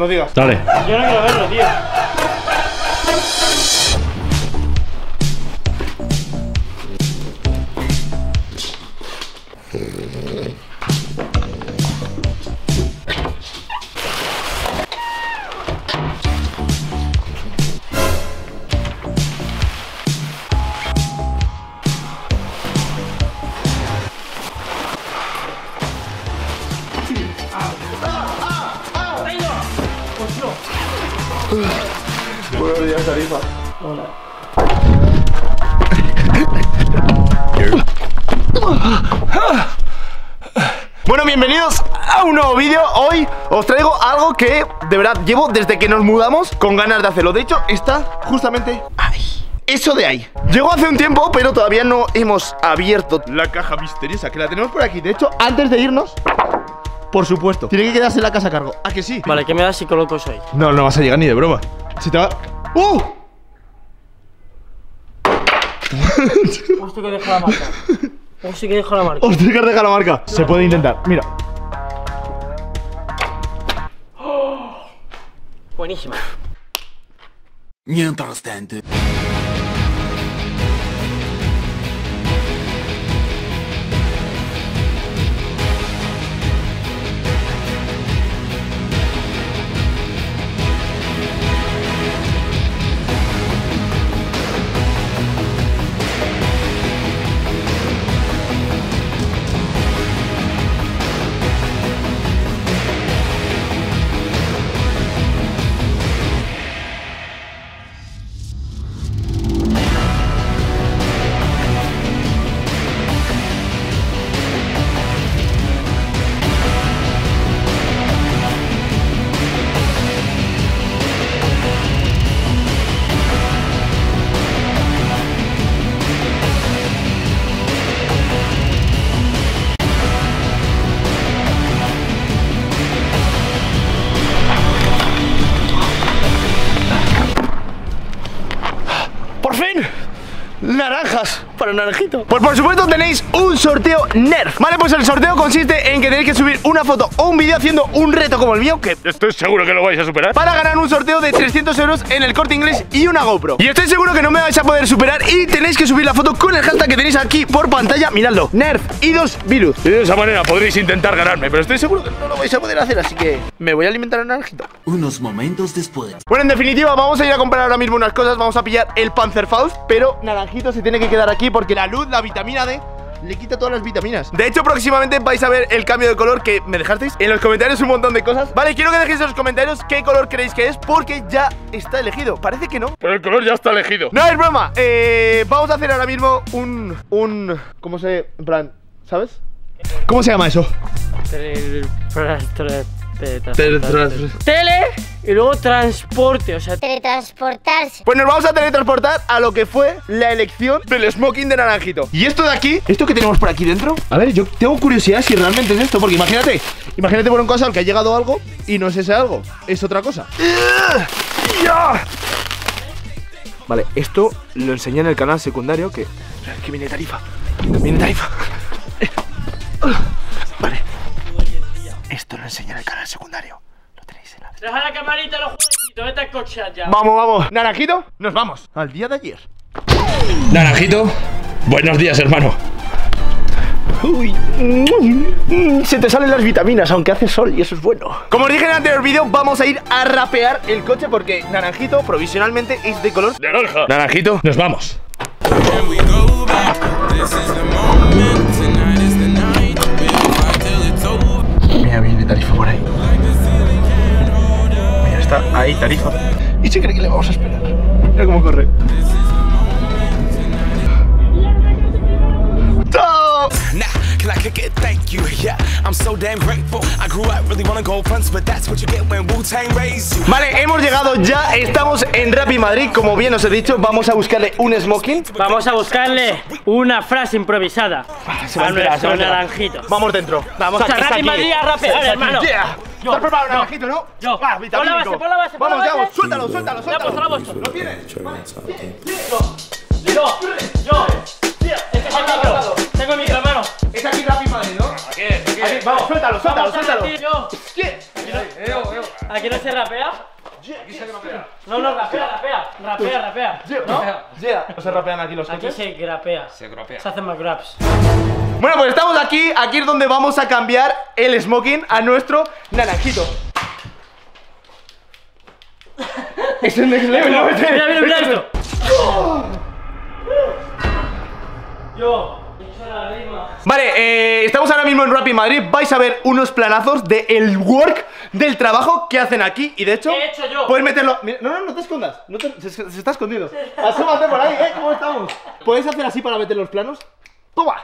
cuando digas. Dale. Yo no quiero verlo, tío. Buenos días, Tarifa. Hola. Bueno, bienvenidos a un nuevo vídeo. Hoy os traigo algo que de verdad llevo desde que nos mudamos con ganas de hacerlo. De hecho, está justamente ahí. Eso de ahí. Llegó hace un tiempo, pero todavía no hemos abierto la caja misteriosa, que la tenemos por aquí. De hecho, antes de irnos... Por supuesto, tiene que quedarse en la casa a cargo. ¿A que sí? Vale, ¿qué me das si coloco eso ahí? No, no vas a llegar ni de broma. Si te va... ¡Uh! Hostia, que deja la marca. Hostia, que deja la marca. Hostia, que deja la marca. Se puede intentar, mira. Oh, buenísima. Mientras tanto. Naranjas para Naranjito. Pues por supuesto tenéis un sorteo Nerf. Vale, pues el sorteo consiste en que tenéis que subir una foto o un vídeo haciendo un reto como el mío, que estoy seguro que lo vais a superar, para ganar un sorteo de 300 euros en el Corte Inglés y una GoPro. Y estoy seguro que no me vais a poder superar y tenéis que subir la foto con el hashtag que tenéis aquí por pantalla. Miradlo, Nerf y 2 virus. Y de esa manera podréis intentar ganarme, pero estoy seguro que no lo vais a poder hacer, así que me voy a alimentar a Naranjito. Unos momentos después. Bueno, en definitiva, vamos a ir a comprar ahora mismo unas cosas. Vamos a pillar el Panzerfaust, pero Naranjito se tiene que quedar aquí porque la luz, la vitamina D, le quita todas las vitaminas. De hecho, próximamente vais a ver el cambio de color que me dejasteis en los comentarios, un montón de cosas. Vale, quiero que dejéis en los comentarios qué color creéis que es, porque ya está elegido. Parece que no, pero el color ya está elegido. No es broma. Vamos a hacer ahora mismo un... ¿Cómo se...? En plan, ¿sabes? ¿Cómo se llama eso? Tele y luego transporte, o sea, teletransportarse. Pues nos vamos a teletransportar a lo que fue la elección del smoking de Naranjito. Y esto de aquí, esto que tenemos por aquí dentro, a ver, yo tengo curiosidad si realmente es esto, porque imagínate por un caso al que ha llegado algo y no es ese algo, es otra cosa. Vale, esto lo enseñé en el canal secundario, que viene Tarifa. Viene Tarifa. Vale. Esto lo enseña en el canal secundario. Lo tenéis en la... Deja la camarita, los jueguitos, vete a cochear ya. Vamos, vamos. Naranjito, nos vamos al día de ayer. Naranjito, buenos días, hermano. Uy, se te salen las vitaminas, aunque hace sol y eso es bueno. Como os dije en el anterior vídeo, vamos a ir a rapear el coche porque Naranjito provisionalmente es de color naranja. Naranjito, nos vamos. Mira, viene Tarifa por ahí. Mira, está ahí Tarifa. Y se cree que le vamos a esperar. Mira cómo corre. ¡Chao! Vale, hemos llegado ya, estamos en Rapid Madrid. Como bien os he dicho, vamos a buscarle un smoking. Vamos a buscarle una frase improvisada. Se va a entrar, Naranjito. Vamos dentro. Vamos a Rapid Madrid a rapear, hermano. ¿Estás preparado, Naranjito, no? Yo. Va, vitamínico. Pon la base, pon la base. Vamos, suéltalo, suéltalo, suéltalo. ¿Lo tienes? Yo. Tengo el micro, hermano. Es aquí Rapid Madrid, ¿no? Aquí, aquí. Vamos, suéltalo, suéltalo, suéltalo. ¿Qué? ¿Aquí no se rapea? Aquí se rapea. No, no, rapea. ¿No? ¿No se rapean aquí los coches? Aquí se grapea. Se grapea. Se hacen más graps. Bueno, pues estamos aquí. Aquí es donde vamos a cambiar el smoking a nuestro naranjito. Es el next level, ¿no? Mira, mira, mira esto. Yo. Vale, estamos ahora mismo en Rapid Madrid. Vais a ver unos planazos de el work, del trabajo que hacen aquí. Y de hecho, ¿qué he hecho yo? Puedes meterlo. Mira, no, no, no te escondas. No te... Se está escondido. Asómate por ahí, ¿eh? ¿Cómo estamos? ¿Puedes hacer así para meter los planos? ¡Toma!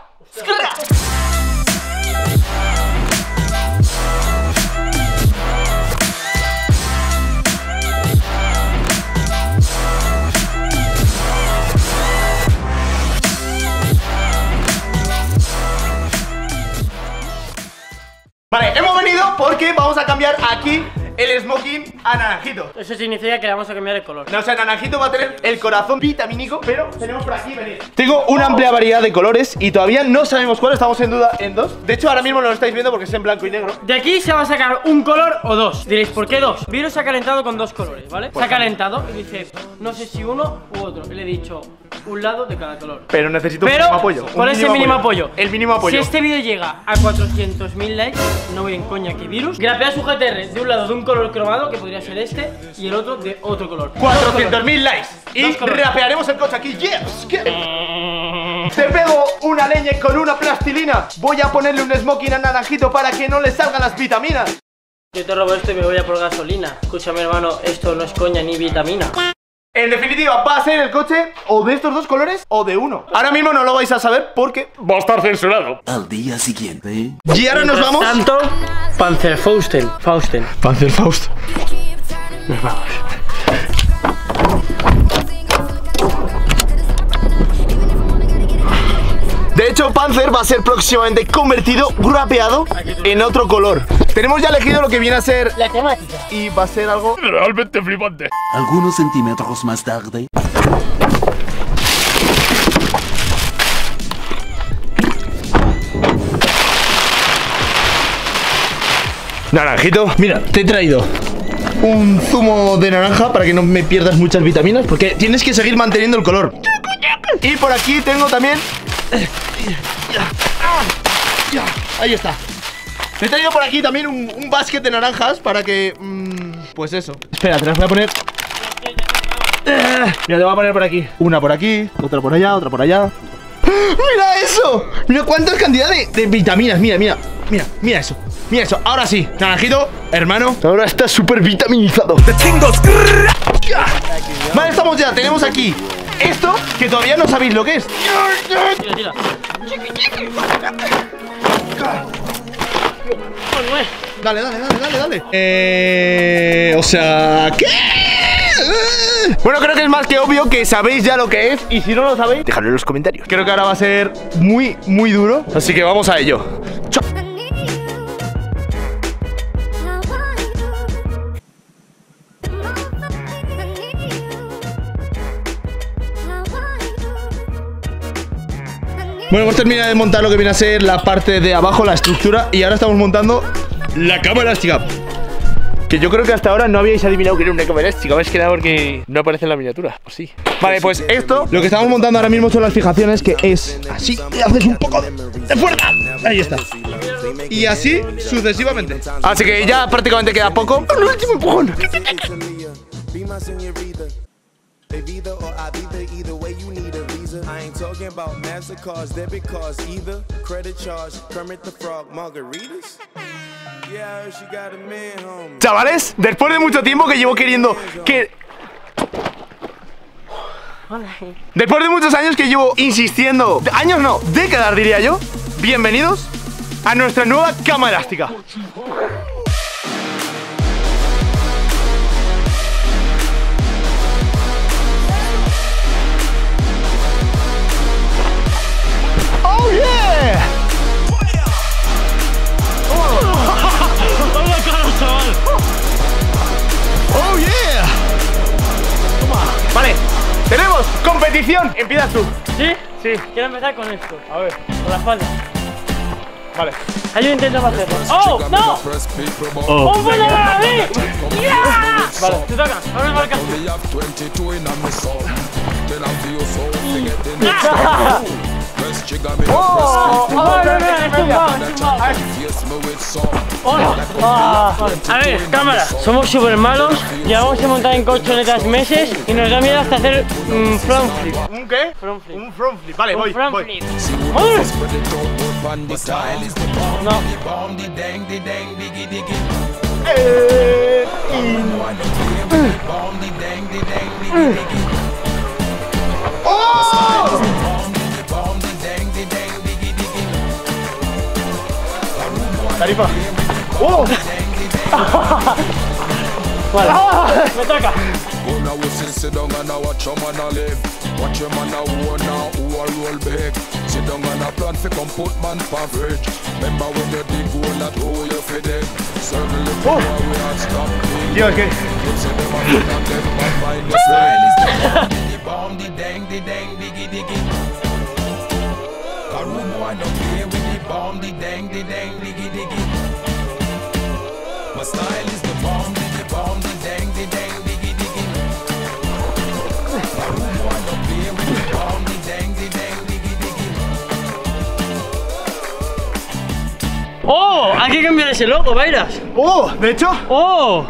Vale, hemos venido porque vamos a cambiar aquí el smoking a naranjito. Eso significa que le vamos a cambiar el color. No, o sea, naranjito va a tener el corazón vitamínico, pero tenemos por aquí, venid. Tengo una amplia variedad de colores y todavía no sabemos cuál, estamos en duda en dos. De hecho, ahora mismo no lo estáis viendo porque es en blanco y negro. De aquí se va a sacar un color o dos. Diréis, ¿por qué dos? Viro se ha calentado con dos colores, ¿vale? Pues se ha calentado y dice, no sé si uno u otro. Y le he dicho, un lado de cada color. Pero necesito un mínimo apoyo. ¿Cuál es el mínimo apoyo? El mínimo apoyo. Si este vídeo llega a 400.000 likes, no voy en coña que virus, grapea su GT-R de un lado de un color cromado, que podría ser este, y el otro de otro color. 400.000 likes y rapearemos el coche aquí. Yes. Te pego una leña con una plastilina. Voy a ponerle un smoking a naranjito para que no le salgan las vitaminas. Yo te robo esto y me voy a por gasolina. Escúchame, hermano, esto no es coña ni vitamina. En definitiva, va a ser el coche o de estos dos colores o de uno. Ahora mismo no lo vais a saber porque va a estar censurado. Al día siguiente. Y ahora nos vamos. Tanto Panzerfaust. Nos vamos. De hecho, Panzer va a ser próximamente convertido, rapeado en otro color. Tenemos ya elegido lo que viene a ser la temática y va a ser algo realmente flipante. Algunos centímetros más tarde. Naranjito, mira, te he traído un zumo de naranja para que no me pierdas muchas vitaminas, porque tienes que seguir manteniendo el color. Y por aquí tengo también... Ahí está. Me he traído por aquí también un basket de naranjas para que... pues eso. Espera, te las voy a poner. Mira, te voy a poner por aquí. Una por aquí, otra por allá, otra por allá. ¡Mira eso! Mira cuántas cantidades de vitaminas. Mira, mira, mira, mira eso. Mira eso, ahora sí. Naranjito, hermano, ahora está súper vitaminizado. ¡Te tengo! Vale, estamos ya, tenemos aquí esto que todavía no sabéis lo que es. Tira, tira. Dale, dale, dale, dale, dale. O sea, ¿qué? Bueno, creo que es más que obvio que sabéis ya lo que es. Y si no lo sabéis, dejadlo en los comentarios. Creo que ahora va a ser muy, muy duro. Así que vamos a ello. Chao. Bueno, hemos terminado de montar lo que viene a ser la parte de abajo, la estructura. Y ahora estamos montando la cama elástica, que yo creo que hasta ahora no habíais adivinado que era una cama elástica. Más que nada porque no aparece en la miniatura, ¿o sí? Vale, pues esto, lo que estamos montando ahora mismo son las fijaciones, que es así, y haces un poco de fuerza. Ahí está. Y así sucesivamente. Así que ya prácticamente queda poco. ¡Un último empujón! I ain't talking about MasterCards, debit cards, either credit charge, Kermit the Frog, margaritas. Yeah, she got a man home. Chavales, después de mucho tiempo que llevo queriendo que... Después de muchos años que llevo insistiendo, años no, décadas diría yo, bienvenidos a nuestra nueva cama elástica. Vale, tenemos competición. Empiezas tú. ¿Sí? Sí. Quiero empezar con esto. A ver. Con la espalda. Vale. Hay un intento más lejos. ¡Oh! ¡No! ¡Oh! ¡Un vuelo para mí! ¡Ya! Vale, te toca. Ahora me marcas. ¡Oh! A ver, cámara. Somos súper malos. Llevamos a montar en colchonetas meses y nos da miedo hasta hacer un front flip. ¿Un qué? Front flip. Un front flip. Vale, voy. Front flip. No. Tarifa. ¡Oh! Vale. Me toca. Dios, ¿qué? ¡Oh! Hay que cambiar ese logo, Bairas. ¡Oh! ¿De hecho? ¡Oh!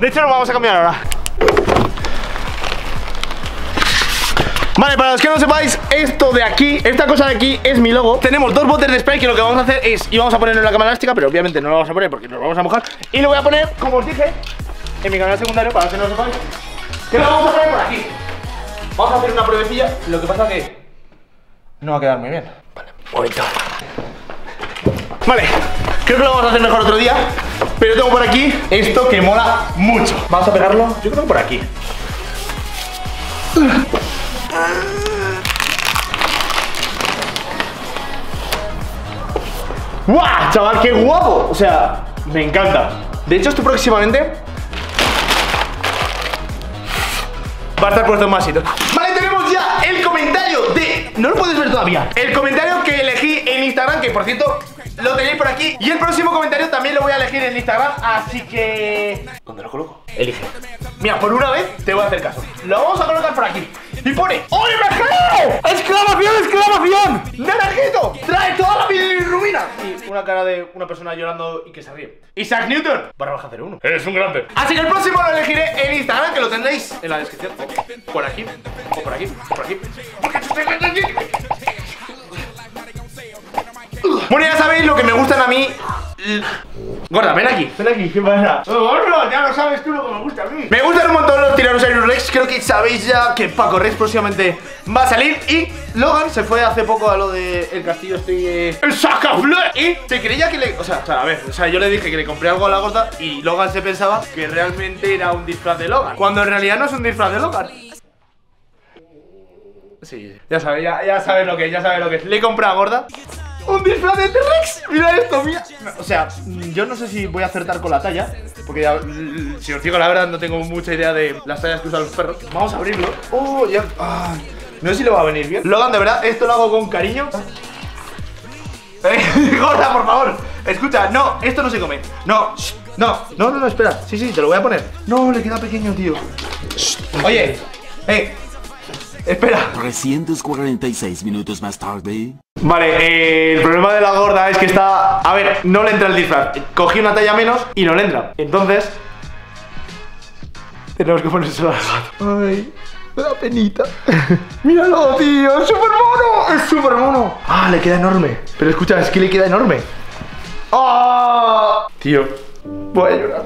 De hecho lo vamos a cambiar ahora. Vale, para los que no sepáis, esto de aquí, esta cosa de aquí es mi logo. Tenemos dos botes de spray que lo que vamos a hacer es, íbamos a ponerlo en la cámara elástica, pero obviamente no lo vamos a poner porque nos vamos a mojar. Y lo voy a poner, como os dije, en mi canal secundario, para los que no lo sepáis, que lo vamos a poner por aquí. Vamos a hacer una pruebecilla, lo que pasa que no va a quedar muy bien. Vale, un momento. Vale, creo que lo vamos a hacer mejor otro día, pero tengo por aquí esto que mola mucho. Vamos a pegarlo, yo creo que por aquí. ¡Guau! Chaval, qué guapo. O sea, me encanta. De hecho, esto próximamente va a estar puesto en más sitios. Vale, tenemos ya el comentario de... No lo puedes ver todavía. El comentario que elegí en Instagram, que por cierto lo tenéis por aquí. Y el próximo comentario también lo voy a elegir en Instagram. Así que... ¿Dónde lo coloco? Elige. Mira, por una vez te voy a hacer caso. Lo vamos a colocar por aquí. Y pone... ¡Oye, mercado! ¡Exclamación, exclamación! ¡Naranjito! ¡Trae toda la bilirrubina! Y una cara de una persona llorando y que se ríe. Isaac Newton, /01. Eres un grande. Así que el próximo lo elegiré en Instagram, que lo tendréis en la descripción. O por aquí, o por aquí, o por aquí. Bueno, ya sabéis lo que me gustan a mí. Gorda, ven aquí, ¿qué pasa? Gorda, ya lo sabes tú lo que me gusta a mí. Me gustan un montón los T-Rex, creo que sabéis ya que Paco Rex próximamente va a salir. Y Logan se fue hace poco a lo de el castillo, estoy... ¡El sacaflé! Y se creía que le... O sea, a ver, o sea, yo le dije que le compré algo a la gorda y Logan se pensaba que realmente era un disfraz de Logan, cuando en realidad no es un disfraz de Logan. Sí, ya sabéis lo que es. Le compré a gorda un disfraz de T-Rex. Mira esto, mira. O sea, yo no sé si voy a acertar con la talla, porque ya, si os digo la verdad, no tengo mucha idea de las tallas que usan los perros. Vamos a abrirlo. Oh, ya. Ay, no sé si lo va a venir bien. Logan, de verdad, esto lo hago con cariño. Gorda, por favor. Escucha, no, esto no se come. No, no, espera. Sí, sí, te lo voy a poner. No, le queda pequeño, tío. Oye, espera. 346 minutos más tarde. Vale, el problema de la gorda es que está... A ver, no le entra el disfraz. Cogí una talla menos y no le entra. Entonces... tenemos que ponérselo a la gorda. Ay, me da penita. Míralo, tío, es súper mono. Es súper mono. Ah, le queda enorme. Pero escucha, es que le queda enorme. ¡Ah! Tío, voy a llorar.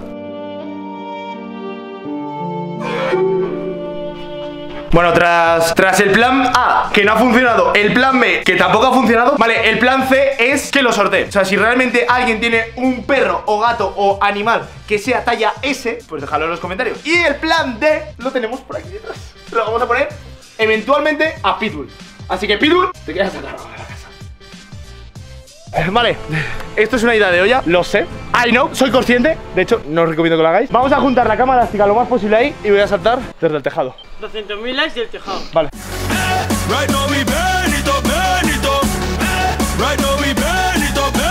Bueno, tras el plan A, que no ha funcionado, el plan B, que tampoco ha funcionado, vale, el plan C es que lo sortee. O sea, si realmente alguien tiene un perro o gato o animal que sea talla S, pues dejadlo en los comentarios. Y el plan D lo tenemos por aquí detrás. Lo vamos a poner eventualmente a Pitbull. Así que Pitbull, te quedas a la casa. Vale, esto es una idea de olla, lo sé. I know, soy consciente. De hecho, no os recomiendo que lo hagáis. Vamos a juntar la cama elástica lo más posible ahí y voy a saltar desde el tejado. 200.000 likes del tejado. Vale. Right now we burn it up, burn it up. Right now we burn it up, burn it up.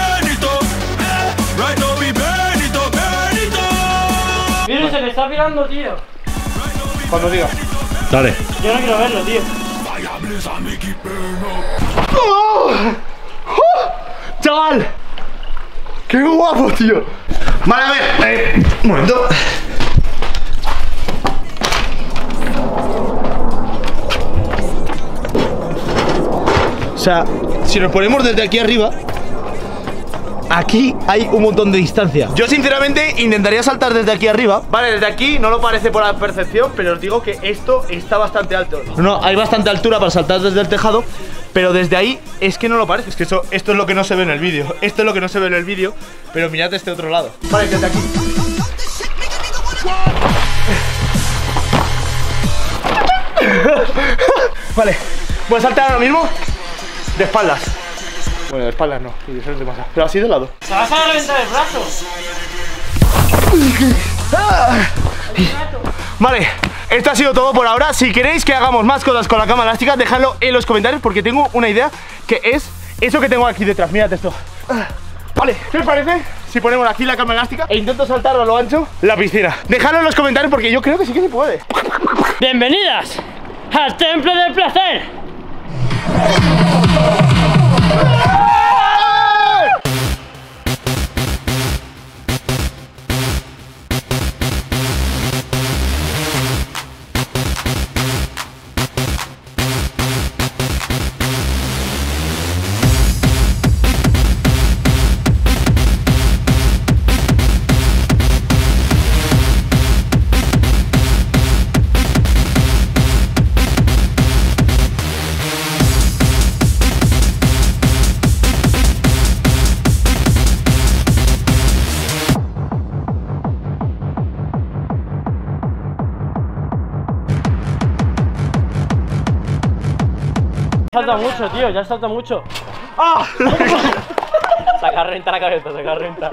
está mirando, tío. Cuando diga. Dale. Yo no quiero verlo, tío. ¡Oh! ¡Oh! ¡Chaval! ¡Qué guapo, tío! Vale, a ver. Un momento. O sea, si nos ponemos desde aquí arriba, aquí hay un montón de distancia. Yo sinceramente intentaría saltar desde aquí arriba. Vale, desde aquí no lo parece por la percepción, pero os digo que esto está bastante alto. No, hay bastante altura para saltar desde el tejado, pero desde ahí es que no lo parece. Es que esto es lo que no se ve en el vídeo. Esto es lo que no se ve en el vídeo, pero mirad este otro lado. Vale, desde aquí. Vale, voy a saltar ahora mismo de espaldas. Bueno, de espaldas no, eso es demasiado. Pero así de lado. ¡Se vas a reventar el brazo! Vale, esto ha sido todo por ahora. Si queréis que hagamos más cosas con la cama elástica, dejadlo en los comentarios porque tengo una idea que es eso que tengo aquí detrás. Mirad esto. Vale, ¿qué os parece si ponemos aquí la cama elástica e intento saltar a lo ancho la piscina? Dejadlo en los comentarios porque yo creo que sí que se puede. ¡Bienvenidas al Templo del Placer! Salta mucho, tío, ya salta mucho. ¡Ah! Se acaba de reventar la cabeza, se acaba de reventar.